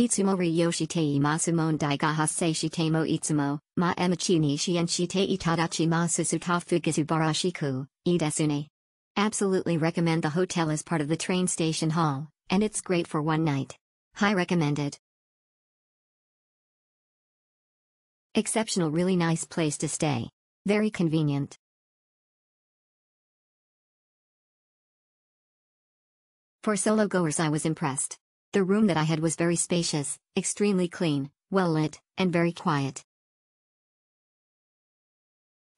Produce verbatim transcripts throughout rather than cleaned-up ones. Itsumo ryoshite imasu mondai ga hassei shite mo itsumo, ma emachi ni shien shite itadachi masu sutafugizu barashiku, idesune. Absolutely recommend the hotel as part of the train station hall, and it's great for one night. High recommended. Exceptional, really nice place to stay. Very convenient. For solo goers, I was impressed. The room that I had was very spacious, extremely clean, well lit, and very quiet.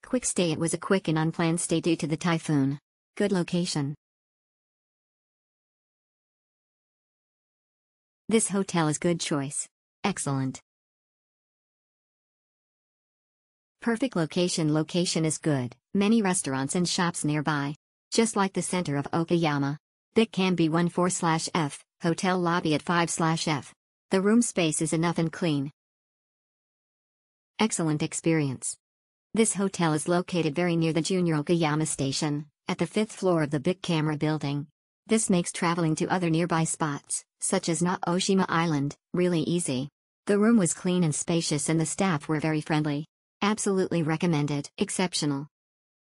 Quick stay. It was a quick and unplanned stay due to the typhoon. Good location. This hotel is good choice. Excellent. Perfect location. Location is good. Many restaurants and shops nearby. Just like the center of Okayama. Bic Camera one four F, hotel lobby at five F. The room space is enough and clean. Excellent experience. This hotel is located very near the J R Okayama Station, at the fifth floor of the Bic Camera building. This makes traveling to other nearby spots, such as Naoshima Island, really easy. The room was clean and spacious and the staff were very friendly. Absolutely recommended. Exceptional.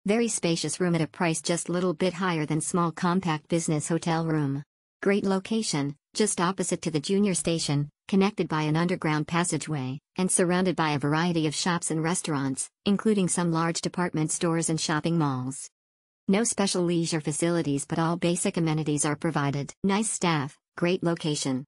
Very spacious room at a price just little bit higher than small compact business hotel room. Great location, just opposite to the junior station, connected by an underground passageway, and surrounded by a variety of shops and restaurants, including some large department stores and shopping malls. No special leisure facilities, but all basic amenities are provided. Nice staff, great location.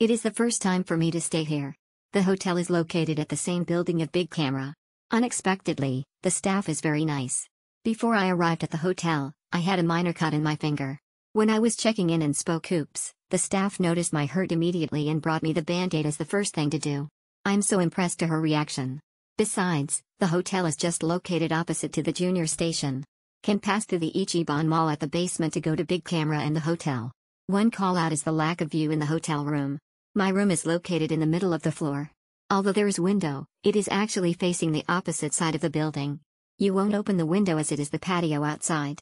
It is the first time for me to stay here. The hotel is located at the same building of Bic Camera. Unexpectedly, the staff is very nice. Before I arrived at the hotel, I had a minor cut in my finger. When I was checking in and spoke oops, the staff noticed my hurt immediately and brought me the band-aid as the first thing to do. I'm so impressed to her reaction. Besides, the hotel is just located opposite to the junior station. Can pass through the Ichiban mall at the basement to go to Bic Camera and the hotel. One call-out is the lack of view in the hotel room. My room is located in the middle of the floor. Although there is window, it is actually facing the opposite side of the building. You won't open the window as it is the patio outside.